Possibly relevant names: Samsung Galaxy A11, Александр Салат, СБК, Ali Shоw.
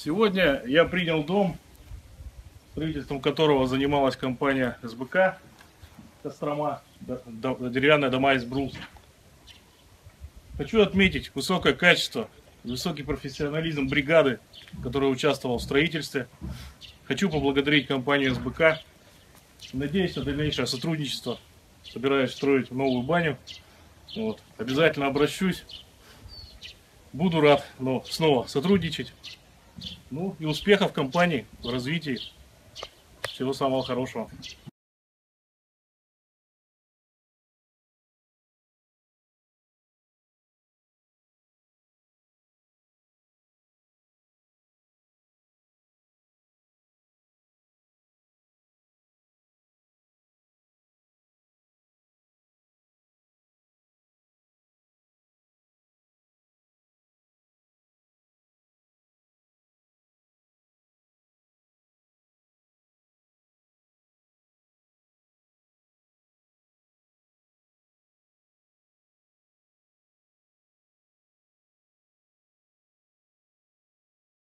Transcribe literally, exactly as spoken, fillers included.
Сегодня я принял дом, строительством которого занималась компания СБК Кострома, деревянные дома из бруса. Хочу отметить высокое качество, высокий профессионализм бригады, которая участвовала в строительстве. Хочу поблагодарить компанию СБК. Надеюсь на дальнейшее сотрудничество. Собираюсь строить новую баню. Вот. Обязательно обращусь. Буду рад но снова сотрудничать. Ну и успехов компании в развитии. Всего самого хорошего.